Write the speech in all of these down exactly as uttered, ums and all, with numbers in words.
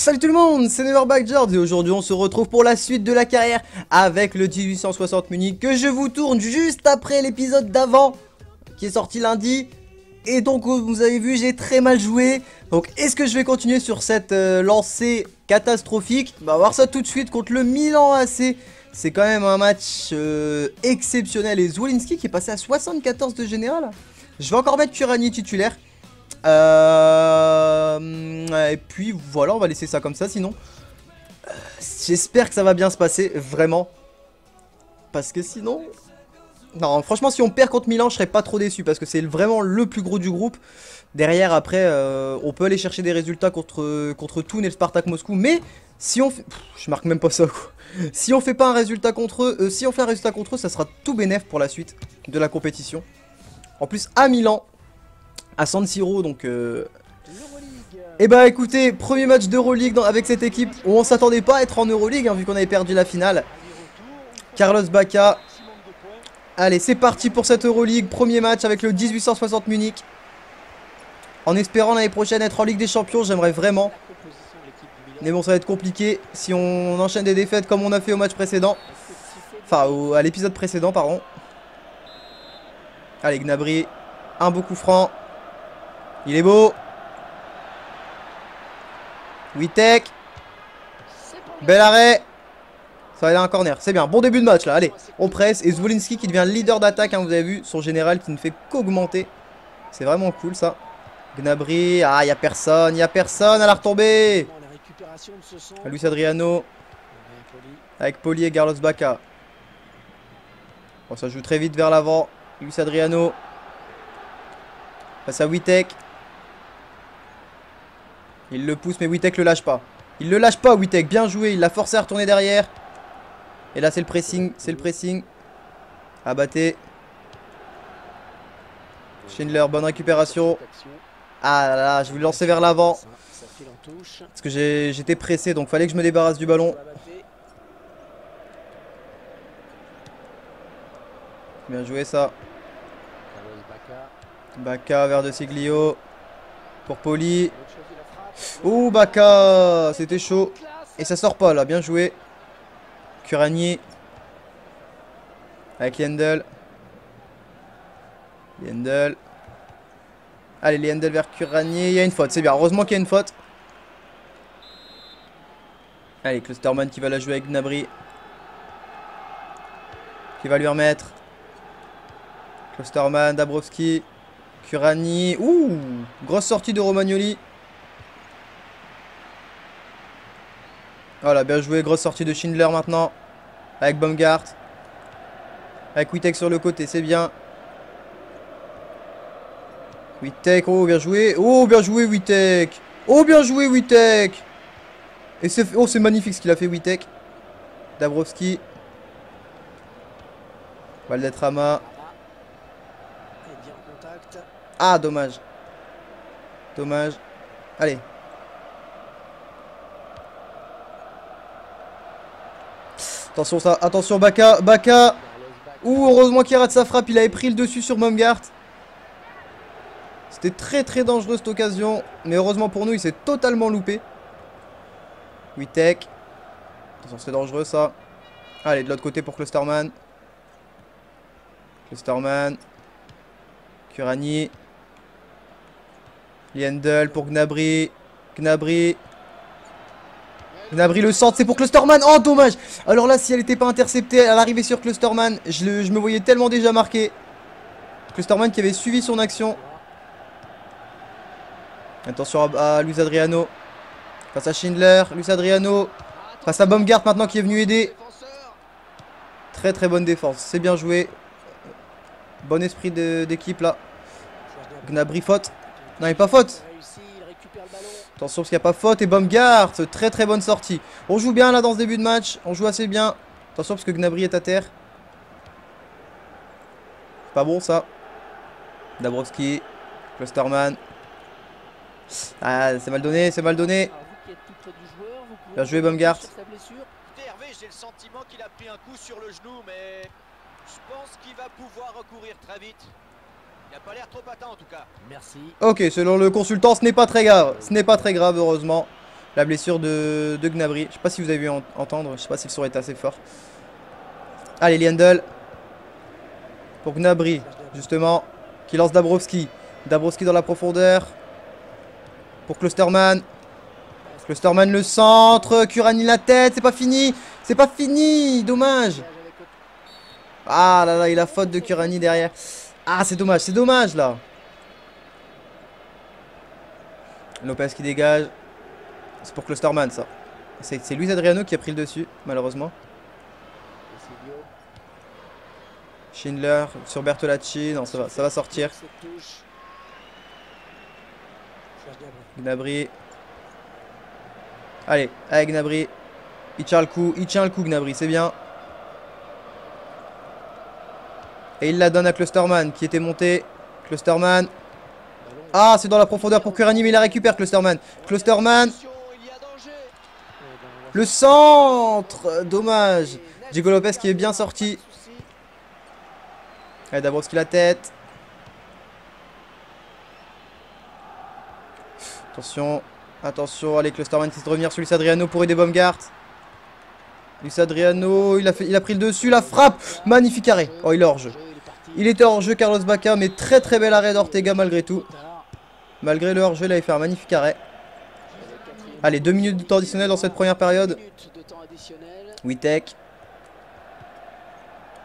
Salut tout le monde, c'est George et aujourd'hui on se retrouve pour la suite de la carrière avec le dix-huit cent soixante Munich que je vous tourne juste après l'épisode d'avant qui est sorti lundi. Et donc vous avez vu, j'ai très mal joué. Donc est-ce que je vais continuer sur cette euh, lancée catastrophique? Bah, on va voir ça tout de suite contre le Milan A C. C'est quand même un match euh, exceptionnel. Et Zwolinski qui est passé à soixante-quatorze de général. Je vais encore mettre Kuranyi titulaire. Euh... Et puis voilà, on va laisser ça comme ça sinon. Euh, J'espère que ça va bien se passer, vraiment. Parce que sinon... Non, franchement, si on perd contre Milan, je serais pas trop déçu parce que c'est vraiment le plus gros du groupe. Derrière, après, euh, on peut aller chercher des résultats contre, contre Thun et le Spartak Moscou. Mais si on fait... Pff, je marque même pas ça, quoi. Si on fait pas un résultat contre eux, euh, si on fait un résultat contre eux, ça sera tout bénef pour la suite de la compétition. En plus, à Milan, à San Siro, donc... Euh... Eh bah écoutez, premier match d'Euroleague avec cette équipe où on s'attendait pas à être en Euroleague hein, vu qu'on avait perdu la finale. Carlos Bacca... Allez, c'est parti pour cette Euroleague. Premier match avec le dix-huit cent soixante Munich. En espérant l'année prochaine être en Ligue des Champions, j'aimerais vraiment. Mais bon, ça va être compliqué si on enchaîne des défaites comme on a fait au match précédent. Enfin, au, à l'épisode précédent, pardon. Allez, Gnabry. Un beau coup franc. Il est beau. Witeck. Bel arrêt. Ça va aller à un corner, c'est bien, bon début de match là, allez, on presse, et Zwolinski qui devient leader d'attaque, hein, vous avez vu, son général qui ne fait qu'augmenter, c'est vraiment cool ça. Gnabry, ah, il n'y a personne, il n'y a personne à la retombée. Luis Adriano, avec Poli et Carlos Bacca. Bon, ça joue très vite vers l'avant, Luis Adriano, face à Witeck. Il le pousse, mais Witeck le lâche pas, il le lâche pas Witeck, bien joué, il l'a forcé à retourner derrière. Et là c'est le pressing, c'est le pressing. Abate. Schindler, bonne récupération. Ah là là, je voulais lancer vers l'avant. Parce que j'étais pressé, donc fallait que je me débarrasse du ballon. Bien joué ça. Bacca vers De Sciglio. Pour Poli. Ouh Bacca, c'était chaud. Et ça sort pas là, bien joué. Kuranyi avec Lendl. Lendl. Allez, Lendl vers Kuranyi. Il y a une faute, c'est bien. Heureusement qu'il y a une faute. Allez, Klostermann qui va la jouer avec Gnabry. Qui va lui remettre. Klostermann, Dabrowski. Kuranyi. Ouh, grosse sortie de Romagnoli. Voilà, bien joué, grosse sortie de Schindler maintenant. Avec Bumgart. Avec Witeck sur le côté, c'est bien. Witeck, oh bien joué. Oh bien joué Witeck. Oh bien joué Witeck. Et c'est oh, c'est magnifique ce qu'il a fait Witeck. Dabrowski. Valderrama. Ah dommage. Dommage. Allez. Attention ça, attention Bacca, Bacca. Ouh, heureusement qu'il rate sa frappe, il avait pris le dessus sur Bumgart. C'était très très dangereux cette occasion, mais heureusement pour nous, il s'est totalement loupé. Witeck. Attention, c'est dangereux ça. Allez, de l'autre côté pour Klostermann. Klostermann. Kuranyi. Lendl pour Gnabry. Gnabry. Gnabry le centre, c'est pour Klostermann, oh dommage. Alors là si elle n'était pas interceptée à l'arrivée sur Klostermann, je, le, je me voyais tellement déjà marqué. Klostermann qui avait suivi son action. Attention à, à Luis Adriano. Face à Schindler, Luis Adriano. Face à Bumgart maintenant qui est venu aider. Très très bonne défense, c'est bien joué. Bon esprit d'équipe là. Gnabry faute. Non mais pas faute. Attention parce qu'il n'y a pas faute et Bumgart, très très bonne sortie. On joue bien là dans ce début de match, on joue assez bien. Attention parce que Gnabry est à terre. Pas bon ça. Dabrowski, Klostermann. Ah c'est mal donné, c'est mal donné. Bien joué Bumgart. Il n'a pas l'air trop atteint en tout cas. Merci. Ok, selon le consultant, ce n'est pas très grave. Ce n'est pas très grave, heureusement. la blessure de, de Gnabry. Je sais pas si vous avez vu entendre, je sais pas si le son est assez fort. Allez, Lendl pour Gnabry, justement, qui lance Dabrowski. Dabrowski dans la profondeur pour Klostermann. Klostermann le centre, Kuranyi la tête, c'est pas fini, c'est pas fini, dommage. Ah là là, il a faute de Kuranyi derrière. Ah, c'est dommage, c'est dommage là. Lopez qui dégage. C'est pour Klostermann ça. C'est Luis Adriano qui a pris le dessus, malheureusement. Schindler sur Bertolacci. Non, ça va, ça va sortir. Gnabry. Allez, allez Gnabry. Il tient le coup, il tient le coup Gnabry, c'est bien. Et il la donne à Klostermann qui était monté. Klostermann. Ah, c'est dans la profondeur pour Kuranyi, mais il la récupère Klostermann. Klostermann. Le centre. Dommage. Diego Lopez qui est bien sorti. Allez, Dabrowski la tête. Attention. Attention. Allez, Klostermann qui essaie de revenir sur Luis Adriano pour aider Bumgart. Luis Adriano, il a, fait, il a pris le dessus. La frappe. Magnifique arrêt. Oh, il est hors jeu. Il était hors jeu Carlos Bacca, mais très très bel arrêt d'Ortega malgré tout. Malgré le hors jeu, là il fait un magnifique arrêt. Allez, deux minutes de temps additionnel dans cette première période. Witeck.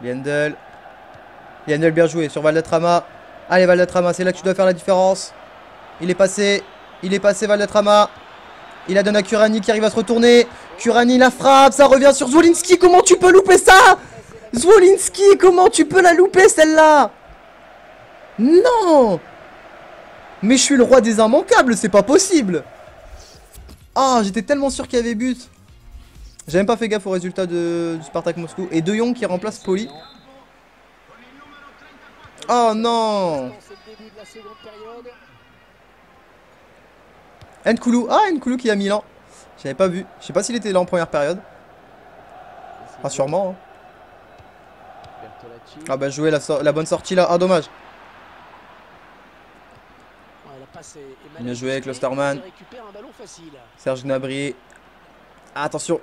Lendl. Lendl bien joué sur Valderrama. Allez Valderrama, c'est là que tu dois faire la différence. Il est passé. Il est passé Valderrama. Il la donne à Kuranyi qui arrive à se retourner. Kuranyi la frappe, ça revient sur Zwolinski. Comment tu peux louper ça ? Zwolinski, comment tu peux la louper celle-là? Non! Mais je suis le roi des immanquables, c'est pas possible! Ah, oh, j'étais tellement sûr qu'il y avait but. J'ai même pas fait gaffe au résultat de, du Spartak Moscou. Et De Jong qui remplace Poli. Oh non! Nkoulou, ah Nkoulou qui a Milan. J'avais pas vu, je sais pas s'il était là en première période. Ah sûrement hein. Ah bah jouer la, so la bonne sortie là, ah dommage. Bien joué avec Klostermann. Serge Gnabry. Ah, attention.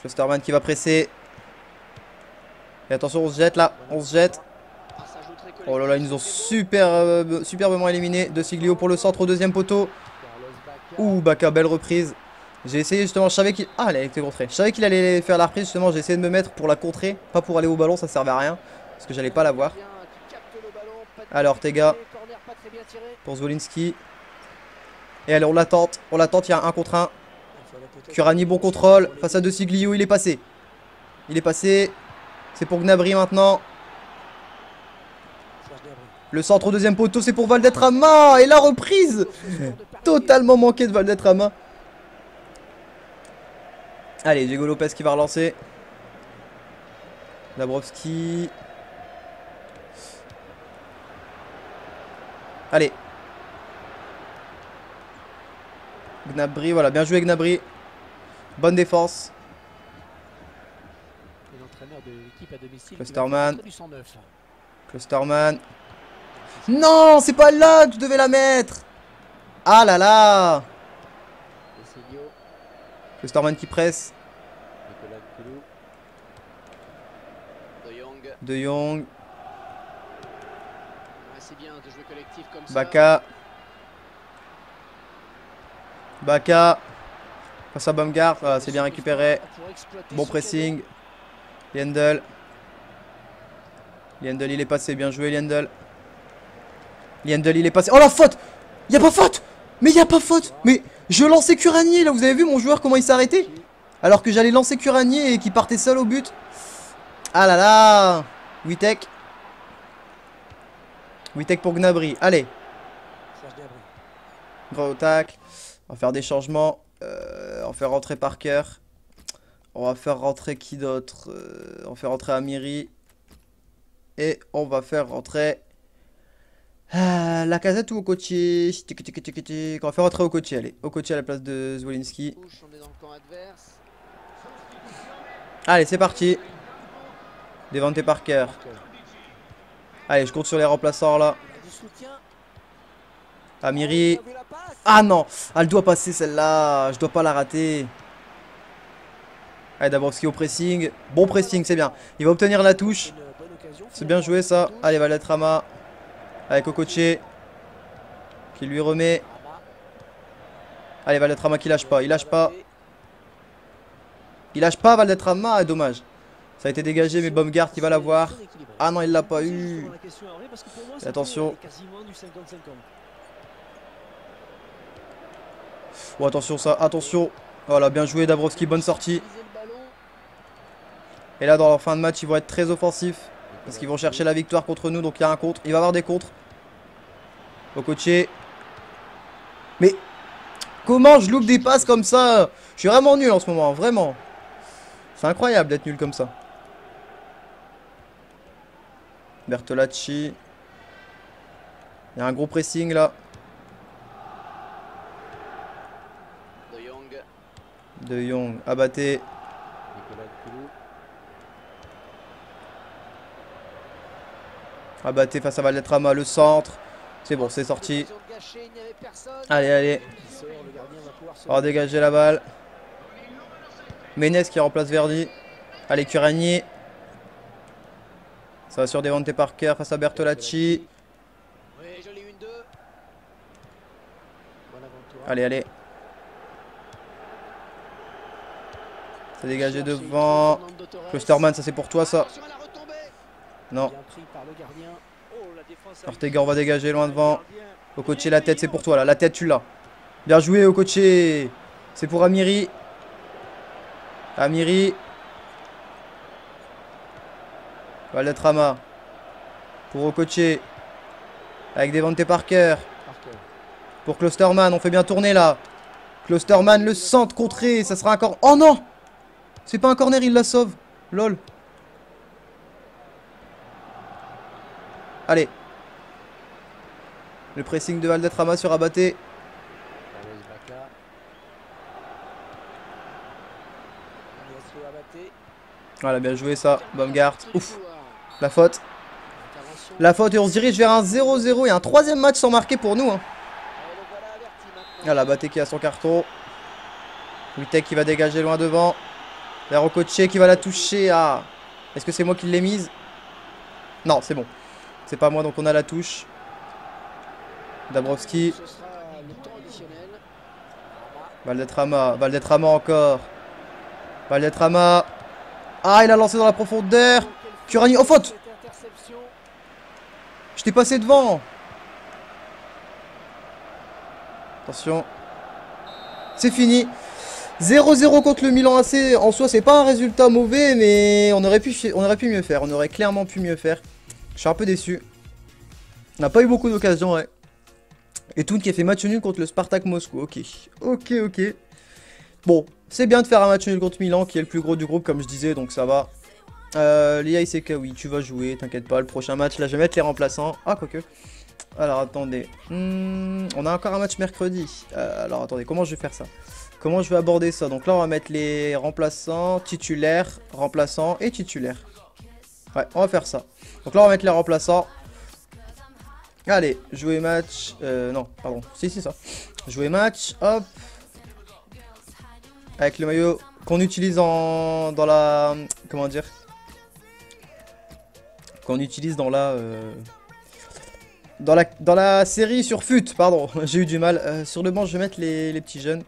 Klostermann qui va presser. Et attention, on se jette là, on se jette. Oh là là, ils nous ont super, euh, superbement éliminés. De Sciglio pour le centre au deuxième poteau. Ouh, Bacca, belle reprise. J'ai essayé justement, je savais qu'il... Ah, elle a été contrée. Je savais qu'il allait faire la reprise, justement, j'ai essayé de me mettre pour la contrer. Pas pour aller au ballon, ça servait à rien. Parce que j'allais pas la voir. Alors, Ortega. Pour Zwolinski. Et allez, on l'attente. On l'attente, il y a un contre un. Kuranyi, bon contrôle. Face à De Sciglio, il est passé. Il est passé. C'est pour Gnabry maintenant. Le centre au deuxième poteau, c'est pour Valderrama. Et la reprise. Totalement manquée de Valderrama. Allez, Diego Lopez qui va relancer. Dabrowski. Allez. Gnabry, voilà, bien joué Gnabry. Bonne défense. Klostermann. Klostermann. Non, c'est pas là que je devais la mettre. Ah là là. Klostermann qui presse. De Jong. Bacca. Bacca. Face à Bumgart. Voilà, c'est bien récupéré. Bon pressing. Lendl. Lendl, il est passé. Bien joué, Lendl. Lendl, il est passé. Oh la faute! Il n'y a pas faute! Mais il n'y a pas faute! Mais. Je lançais Kuranyi là, vous avez vu mon joueur comment il s'est arrêté? Alors que j'allais lancer Kuranyi et qu'il partait seul au but. Ah là là. Witeck. Witeck pour Gnabry, allez. Gros tacle. On va faire des changements. euh, On va faire rentrer Parker. On va faire rentrer qui d'autre? euh, On va faire rentrer Amiri. Et on va faire rentrer... Ah, Lacazette ou Okotie? On va faire rentrer Okotie, allez. Okotie à la place de Zwolinski. Allez, c'est parti. Devante Parker. Allez, je compte sur les remplaçants là. Amiri. Ah non, elle doit passer celle-là. Je dois pas la rater. Allez, Dabrowski au pressing. Bon pressing, c'est bien. Il va obtenir la touche. C'est bien joué ça. Allez, Valderrama. Allez, Kokoché. Qui lui remet. Allez, Valderrama qui lâche pas. Il lâche pas. Il lâche pas Valderrama. Ah, dommage. Ça a été dégagé, mais Bumgart qui va l'avoir. Ah non, il l'a pas eu. Et attention. Oh, attention ça, attention. Voilà, bien joué Dabrowski, bonne sortie. Et là, dans leur fin de match, ils vont être très offensifs. Parce qu'ils vont chercher la victoire contre nous. Donc il y a un contre. Il va y avoir des contres. Au coaché. Mais comment je loupe des passes comme ça? Je suis vraiment nul en ce moment, vraiment. C'est incroyable d'être nul comme ça. Bertolacci. Il y a un gros pressing là. De Jong, Abate. Abate face à Valderrama, le centre. C'est bon, c'est sorti. Allez, allez. On va dégager la balle. Ménès qui remplace Verdi. Allez, Kuranyi. Ça va sur Devante Parker face à Bertolacci. Allez, allez. C'est dégagé devant. Klostermann, ça c'est pour toi ça. Non. Ortega, on va dégager loin devant. Okoche, la tête, c'est pour toi là. La tête, tu l'as. Bien joué, Okoche. C'est pour Amiri. Amiri. Valderrama. Pour Okoche. Avec Devante Parker. Pour Klostermann, on fait bien tourner là. Klostermann, le centre contré. Ça sera encore. Oh non! C'est pas un corner, il la sauve. Lol. Allez. Le pressing de Valderrama sur Abate. Voilà, bien joué ça. Bumgart. Ouf. La faute. La faute et on se dirige vers un zéro zéro et un troisième match sans marquer pour nous. Hein. Voilà, Abate qui a son carton. Witeck qui va dégager loin devant. Vers Okoche qui va la toucher à... Est-ce que c'est moi qui l'ai mise? Non, c'est bon. C'est pas moi, donc on a la touche. Dabrowski. Valderrama. Valderrama encore. Valderrama. Ah, il a lancé dans la profondeur. Kuranyi. Oh, faute! Je t'ai passé devant. Attention. C'est fini. zéro zéro contre le Milan A C, en soi c'est pas un résultat mauvais, mais on aurait, pu, on aurait pu mieux faire, on aurait clairement pu mieux faire. Je suis un peu déçu. On n'a pas eu beaucoup d'occasions, ouais. Et Toun qui a fait match nul contre le Spartak Moscou, ok. Ok, ok. Bon, c'est bien de faire un match nul contre Milan qui est le plus gros du groupe comme je disais, donc ça va. Euh, Leya Iseka, oui, tu vas jouer, t'inquiète pas, le prochain match, là je vais mettre les remplaçants. Ah, quoique. Alors attendez, hmm, on a encore un match mercredi. Euh, alors attendez, comment je vais faire ça ? Comment je vais aborder ça? Donc là, on va mettre les remplaçants, titulaires, remplaçants et titulaires. Ouais, on va faire ça. Donc là, on va mettre les remplaçants. Allez, jouer match. Euh, non, pardon. Si, si, ça. Jouer match. Hop. Avec le maillot qu'on utilise en dans la... Comment dire? Qu'on utilise dans la... Euh... Dans, la dans la série sur FUT, pardon. J'ai eu du mal. Euh, sur le banc, je vais mettre les, les petits jeunes.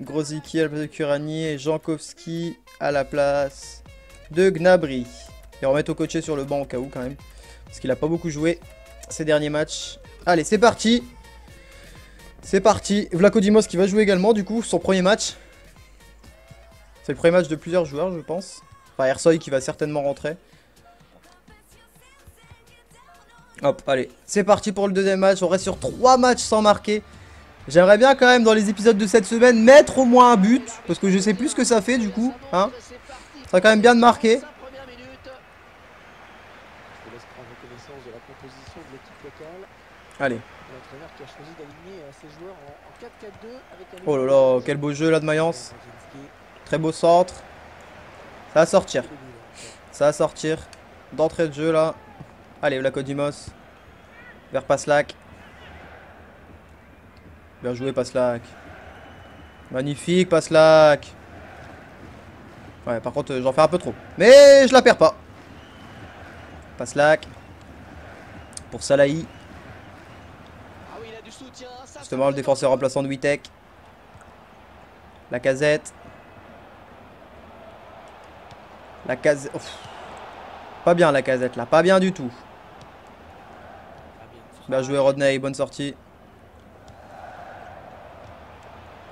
Grosicki à la place de Kuranyi et Jankowski à la place de Gnabry. Et on va mettre au coaché sur le banc au cas où quand même. Parce qu'il n'a pas beaucoup joué ces derniers matchs. Allez, c'est parti. C'est parti. Vlachodimos qui va jouer également du coup, son premier match. C'est le premier match de plusieurs joueurs je pense. Enfin, Ersoy qui va certainement rentrer. Hop, allez. C'est parti pour le deuxième match. On reste sur trois matchs sans marquer. J'aimerais bien quand même dans les épisodes de cette semaine mettre au moins un but. Parce que je sais plus ce que ça fait du coup. Hein. Ça serait quand même bien de marquer. Allez. Oh là là, quel beau jeu là de Mayence. Très beau centre. Ça va sortir. Ça va sortir. D'entrée de jeu là. Allez, Vlachodimos. Vers Passlack. Bien joué, Passlack. Magnifique, Passlack. Ouais, par contre, j'en fais un peu trop. Mais je la perds pas. Passlack. Pour Salahi. Justement, le défenseur remplaçant de Witeck. Lacazette. Lacazette. Pas bien, Lacazette, là. Pas bien du tout. Bien joué, Rodney. Bonne sortie.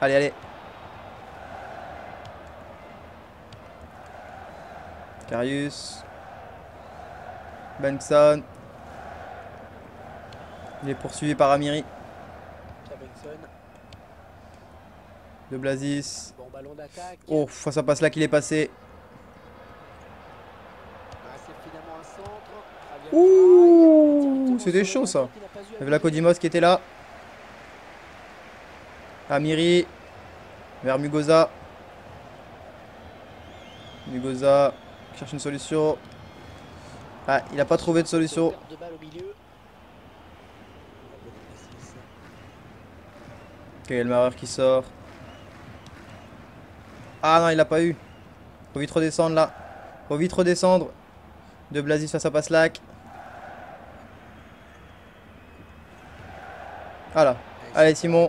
Allez, allez. Karius. Benson. Il est poursuivi par Amiri. De Blasis. Bon, ballon d'attaque. Oh, ça passe là qu'il est passé. Ouh, c'était chaud ça. Vlachodimos qui était là. Amiri. Vers Mugosa. Mugosa cherche une solution. Ah, il n'a pas trouvé de solution. Ok, le marreur qui sort. Ah non, il l'a pas eu. Faut vite redescendre là. Faut vite redescendre. De Blasis face à Passlack. Voilà. Allez, Simon.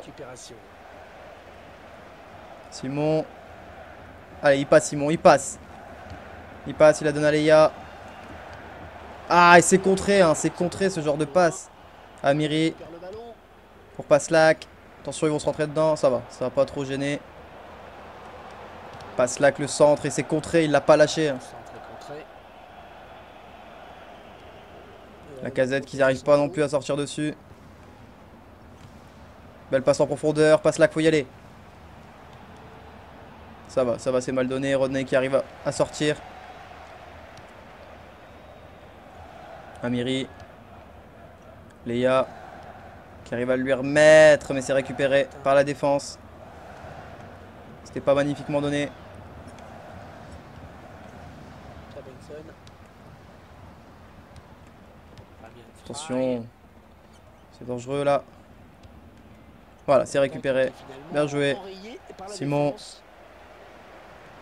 Simon. Allez, il passe, Simon. Il passe. Il passe, il a donné à Leya. Ah, il s'est contré. Hein, c'est contré ce genre de passe. Amiri. Pour Passlack. Attention, ils vont se rentrer dedans. Ça va. Ça va pas trop gêner. Passlack le centre et c'est contré. Il l'a pas lâché. Hein. Lacazette qui n'arrive pas non plus à sortir dessus. Belle passe en profondeur. Passlack, faut y aller. Ça va, ça va, c'est mal donné. Rodney qui arrive à, à sortir. Amiri. Leya. Qui arrive à lui remettre, mais c'est récupéré par la défense. C'était pas magnifiquement donné. Attention. C'est dangereux là. Voilà, c'est récupéré. Bien joué. Simon.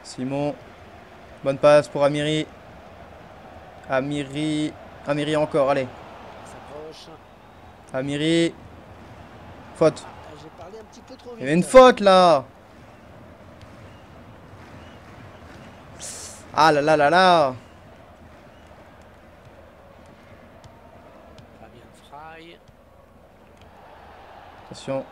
Simon. Bonne passe pour Amiri. Amiri. Amiri encore, allez. Amiri. Faute. Il y avait une faute là. Ah là là là là. Attention.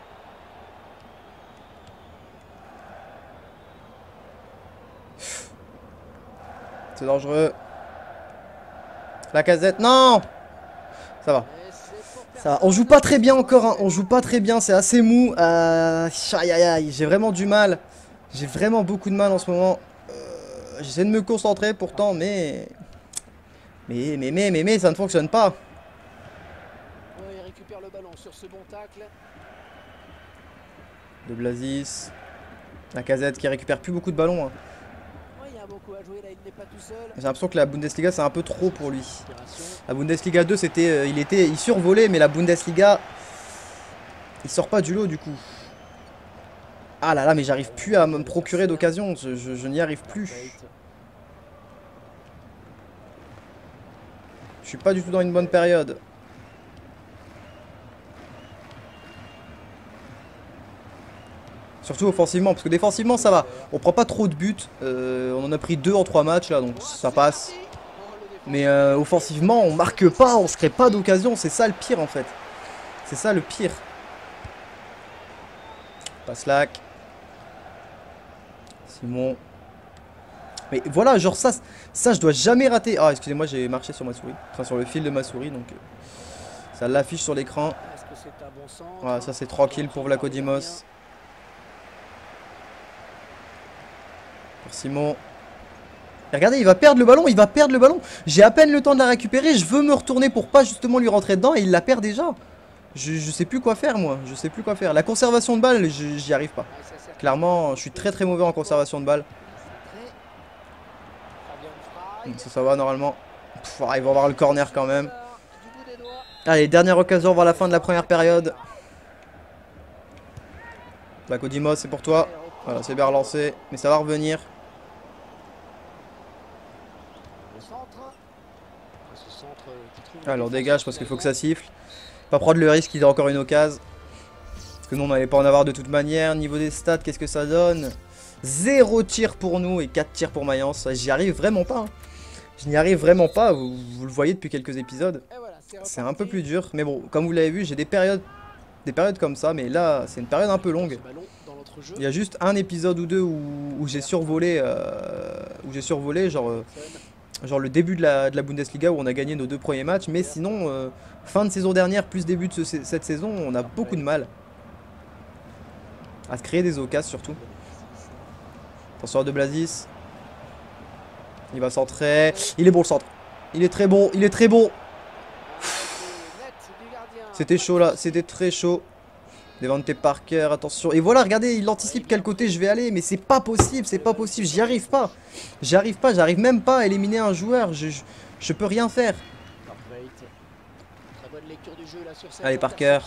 C'est dangereux. Lacazette, non. Ça va. Ça va. On joue pas très bien encore. Hein. On joue pas très bien. C'est assez mou. Euh... Aïe aïe aïe. J'ai vraiment du mal. J'ai vraiment beaucoup de mal en ce moment. Euh... J'essaie de me concentrer pourtant, mais... mais mais mais mais mais ça ne fonctionne pas. Ouais, il récupère le ballon sur ce bon tacle. De Blasis. Lacazette qui récupère plus beaucoup de ballons. Hein. J'ai l'impression que la Bundesliga c'est un peu trop pour lui. La Bundesliga deux c'était, euh, il était, il survolait, mais la Bundesliga il sort pas du lot du coup. Ah là là, mais j'arrive plus à me procurer d'occasion, je, je, je n'y arrive plus. Je suis pas du tout dans une bonne période. Surtout offensivement, parce que défensivement ça va. On prend pas trop de buts. Euh, on en a pris deux en trois matchs là, donc ça passe. Mais euh, offensivement, on marque pas, on se crée pas d'occasion. C'est ça le pire en fait. C'est ça le pire. Passlack. Simon. Mais voilà, genre ça, ça je dois jamais rater. Ah, excusez-moi, j'ai marché sur ma souris. Enfin, sur le fil de ma souris, donc euh, ça l'affiche sur l'écran. Voilà, ça c'est tranquille pour Vlachodimos. Simon. Et regardez, il va perdre le ballon, il va perdre le ballon. J'ai à peine le temps de la récupérer, je veux me retourner pour pas justement lui rentrer dedans et il la perd déjà. Je, je sais plus quoi faire moi, je sais plus quoi faire. La conservation de balle, j'y arrive pas. Clairement, je suis très très mauvais en conservation de balle. Ça, ça va normalement. Pff, ils vont avoir le corner quand même. Allez, dernière occasion avant la fin de la première période. Vlachodimos, c'est pour toi. Voilà, c'est bien relancé, mais ça va revenir. Alors dégage parce qu'il faut que ça siffle. Pas prendre le risque qu'il ait encore une occasion. Parce que nous on n'allait pas en avoir de toute manière. Niveau des stats, qu'est-ce que ça donne? Zéro tir pour nous et quatre tirs pour Mayence. J'y arrive vraiment pas. Hein. Je n'y arrive vraiment pas, vous, vous le voyez depuis quelques épisodes. C'est un peu plus dur. Mais bon, comme vous l'avez vu, j'ai des périodes, des périodes comme ça. Mais là, c'est une période un peu longue. Il y a juste un épisode ou deux où, où j'ai survolé, euh, où j'ai survolé genre, euh, genre le début de la, de la Bundesliga où on a gagné nos deux premiers matchs. Mais sinon, euh, fin de saison dernière plus début de ce, cette saison, on a beaucoup de mal à se créer des occasions surtout. Attention à De Blasis. Il va centrer. Il est bon le centre. Il est très bon. Il est très bon. C'était chaud là. C'était très chaud. Devante Parker. Attention. Et voilà, regardez. Il anticipe quel côté je vais aller. Mais c'est pas possible. C'est pas possible. J'y arrive pas. J'y arrive pas. J'arrive même pas à éliminer un joueur. Je, je, je peux rien faire. Allez, Parker.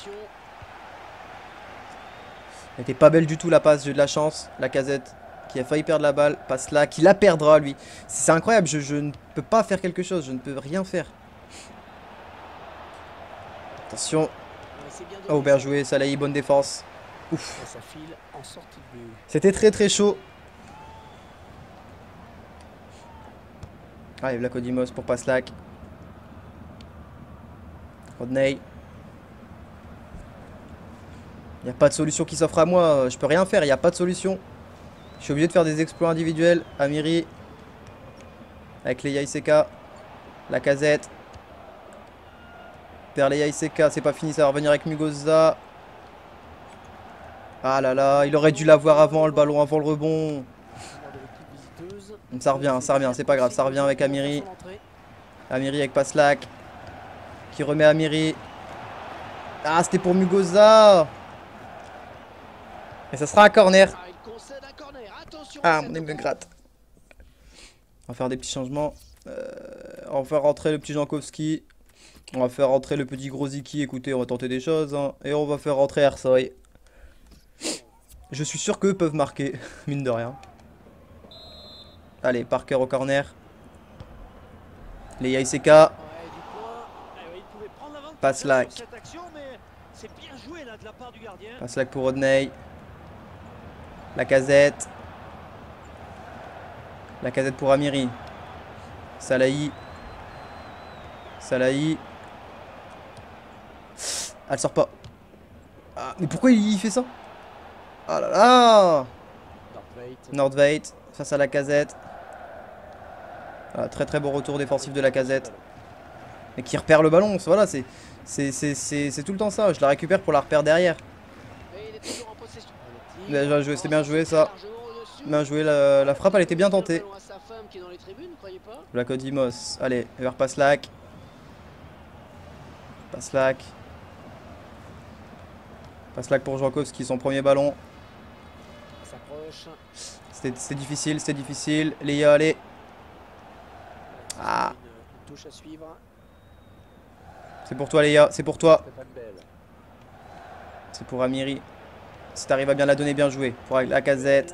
Elle était pas belle du tout la passe. J'ai eu de la chance. Lacazette. Qui a failli perdre la balle, Passlack, qui la perdra lui. C'est incroyable, je, je ne peux pas faire quelque chose, je ne peux rien faire. Attention. Oh, bien joué, Salahi, bonne défense. Ouf. C'était très très chaud. Allez, Vlachodimos pour Passlack. Rodney. Il n'y a pas de solution qui s'offre à moi, je peux rien faire, il n'y a pas de solution. Je suis obligé de faire des exploits individuels. Amiri. Avec Leya Iseka. Lacazette. Vers Leya Iseka. C'est pas fini. Ça va revenir avec Mugosa. Ah là là. Il aurait dû l'avoir avant le ballon, avant le rebond. Ça revient. Ça revient. C'est pas grave. Ça revient avec Amiri. Amiri avec Passlack. Qui remet Amiri. Ah, c'était pour Mugosa. Et ça sera un corner. Ah, mon aim me gratte. On va faire des petits changements. Euh, on va faire rentrer le petit Jankowski. On va faire rentrer le petit Grosicki. Écoutez, on va tenter des choses. Hein. Et on va faire rentrer Ersoy. Je suis sûr qu'eux peuvent marquer, mine de rien. Allez, Parker au corner. Les Yaiseka. Passlack. Passlack pour Rodney. Lacazette. Lacazette pour Amiri. Salahi. Salahi. Elle sort pas. Ah, mais pourquoi il fait ça? Ah là là. Nordveit face à Lacazette. Ah, très très bon retour défensif de Lacazette. Mais qui repère le ballon. Voilà, c'est tout le temps ça. Je la récupère pour la repère derrière. C'était bien joué ça. Bien joué, la, la frappe elle était bien tentée. Vlachodimos, allez, vers Passlack. Passlack. Passlack pour Jankowski, son premier ballon. C'était difficile, c'était difficile. Leya, allez. Ah. C'est pour toi, Leya, c'est pour toi. C'est pour Amiri. Si t'arrives à bien la donner, bien joué. Pour Lacazette.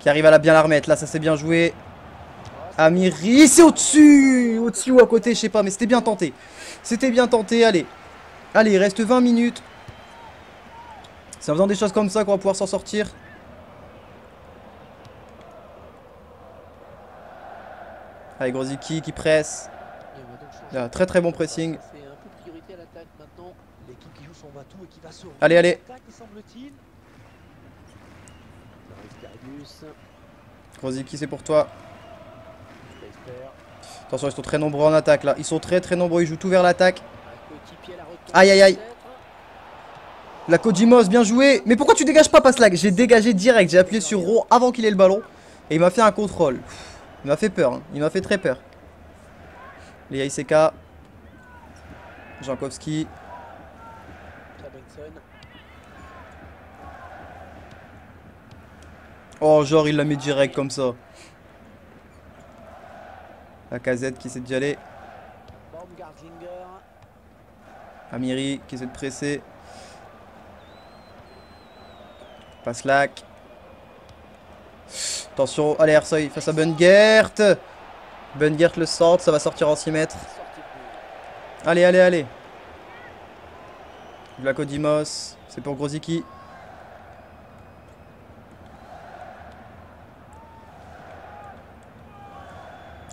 Qui arrive à la bien la remettre. Là, ça s'est bien joué. Amiri, c'est au-dessus. Au-dessus ou à côté, je sais pas. Mais c'était bien tenté. C'était bien tenté. Allez. Allez, il reste vingt minutes. C'est en faisant des choses comme ça qu'on va pouvoir s'en sortir. Allez, Grosicki qui presse. Là, très très bon pressing. Allez, allez. Grosicki, c'est pour toi. Attention, ils sont très nombreux en attaque là. Ils sont très très nombreux. Ils jouent tout vers l'attaque. Aïe aïe aïe. Vlachodimos, bien joué. Mais pourquoi tu dégages pas, Passlack? J'ai dégagé direct. J'ai appuyé sur rond avant qu'il ait le ballon. Et il m'a fait un contrôle. Il m'a fait peur. Hein. Il m'a fait très peur. Leya Iseka. Jankowski. Oh, genre il la met direct comme ça. Lacazette qui essaie d'y aller. Amiri qui essaie de presser. Passlack. Attention, allez Ersoy face à Bumgart. Bumgart le centre, ça va sortir en six mètres. Allez, allez, allez. Vlachodimos, c'est pour Grosicki.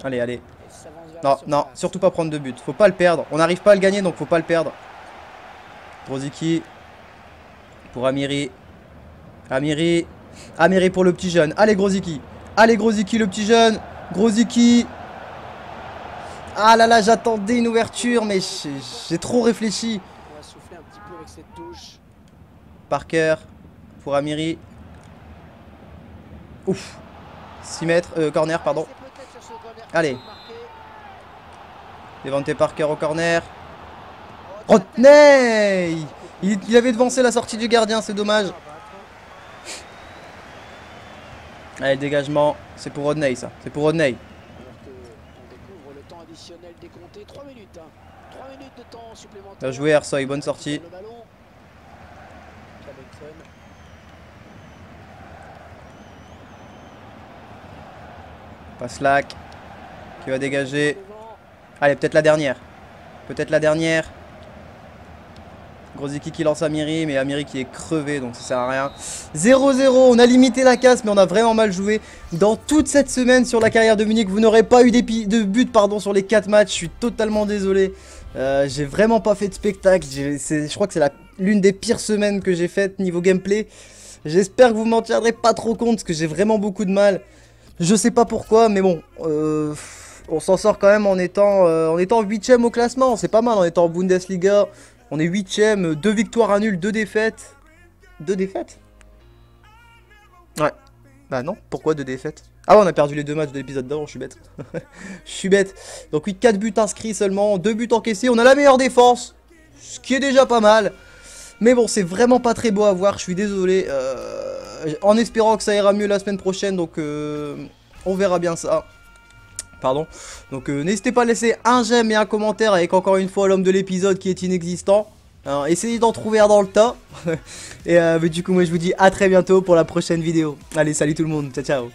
Allez, allez. Non, non, surtout pas prendre de but. Faut pas le perdre. On n'arrive pas à le gagner, donc faut pas le perdre. Grosicki. Pour Amiri. Amiri. Amiri pour le petit jeune. Allez, Grosicki. Allez, Grosicki, le petit jeune. Grosicki. Ah là là, j'attendais une ouverture, mais j'ai trop réfléchi. On va souffler un petit peu avec cette touche. Parker. Pour Amiri. Ouf. six mètres. Euh, corner, pardon. Allez. Devante Parker au corner. Rodney, il, il avait devancé la sortie du gardien, c'est dommage. Allez, dégagement. C'est pour Rodney, ça. C'est pour Rodney. Bien joué, Ersoy. Bonne sortie. Passlack qui va dégager. Allez, peut-être la dernière. Peut-être la dernière. Grosicki qui lance Amiri, mais Amiri qui est crevé, donc ça sert à rien. zéro zéro, on a limité la casse, mais on a vraiment mal joué. Dans toute cette semaine sur la carrière de Munich, vous n'aurez pas eu de but pardon, sur les quatre matchs. Je suis totalement désolé. Euh, j'ai vraiment pas fait de spectacle. Je crois que c'est l'une des pires semaines que j'ai faites niveau gameplay. J'espère que vous m'en tiendrez pas trop compte, parce que j'ai vraiment beaucoup de mal. Je sais pas pourquoi, mais bon... Euh... On s'en sort quand même en étant, euh, en étant huitième au classement, c'est pas mal, en étant en Bundesliga, on est huitième, deux victoires à nul, deux défaites. deux défaites? Ouais. Bah non, pourquoi deux défaites? Ah ouais, on a perdu les deux matchs de l'épisode d'avant, je suis bête. Je suis bête. Donc oui, quatre buts inscrits seulement, deux buts encaissés, on a la meilleure défense, ce qui est déjà pas mal. Mais bon, c'est vraiment pas très beau à voir, je suis désolé. Euh, en espérant que ça ira mieux la semaine prochaine, donc euh, on verra bien ça. Pardon. Donc euh, n'hésitez pas à laisser un j'aime et un commentaire avec encore une fois l'homme de l'épisode qui est inexistant. Alors, essayez d'en trouver un dans le tas. Et euh, mais du coup moi je vous dis à très bientôt pour la prochaine vidéo. Allez, salut tout le monde, ciao ciao.